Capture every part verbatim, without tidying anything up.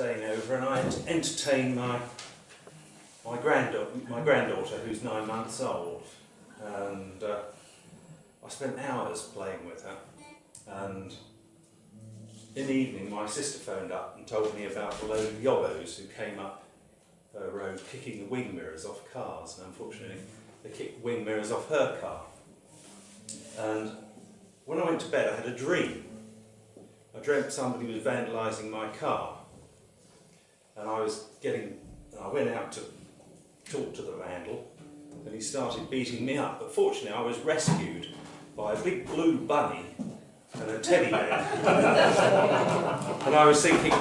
staying over, and I entertained my my granddaughter, my granddaughter who's nine months old, and uh, I spent hours playing with her. And in the evening, my sister phoned up and told me about a load of yobbos who came up her road kicking the wing mirrors off cars, and unfortunately, they kicked wing mirrors off her car. And when I went to bed, I had a dream. I dreamt somebody was vandalising my car, and I was getting, I went out to talk to the vandal, and he started beating me up, but fortunately I was rescued by a big blue bunny and a teddy bear. And I was thinking,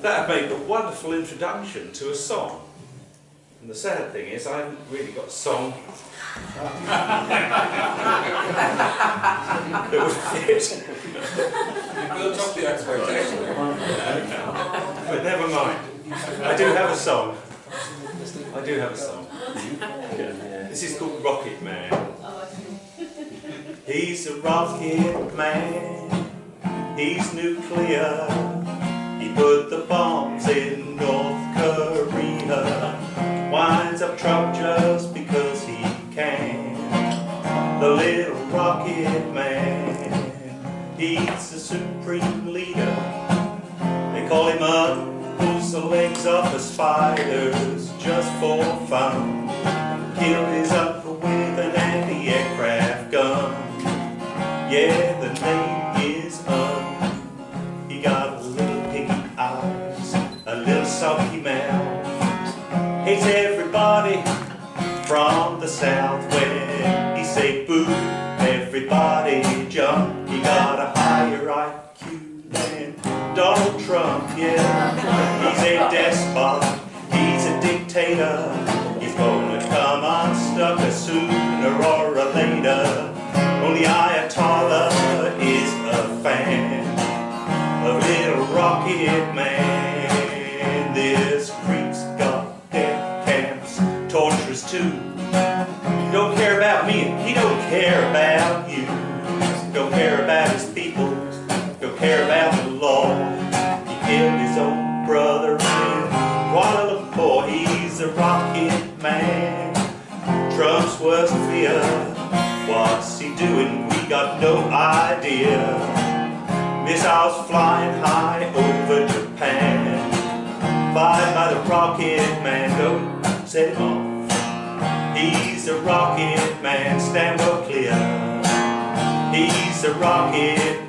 that made a wonderful introduction to a song. And the sad thing is, I haven't really got a song that would fit. Built up the expectation. But never mind. I do have a song. I do have a song. This is called Rocket Man. He's a rocket man. He's nuclear. He put the bombs in North Korea. Winds up trouble just because he can. The little rocket man. He's the supreme leader. They call him up, pulls the legs off the spiders just for fun. Kill is up with an anti-aircraft gun. Yeah, the name is Un. He got little piggy eyes, a little sulky mouth. Hates everybody from the south when he say boo, everybody jump. Got a higher I Q than Donald Trump, yeah. He's a despot, he's a dictator. He's gonna come unstuck sooner or later. Only Ayatollah is a fan of little Rocket Man. This creep's got death camps, torturous too. He don't care about me, and he don't care about you. Don't care about his people, don't care about the law. He killed his own brother in Kuala Lumpur. He's a rocket man, Trump's worst fear. What's he doing? We got no idea. Missiles flying high over Japan, fired by the rocket man, don't set him off. He's a rocket man, stand well clear. He's a rocket.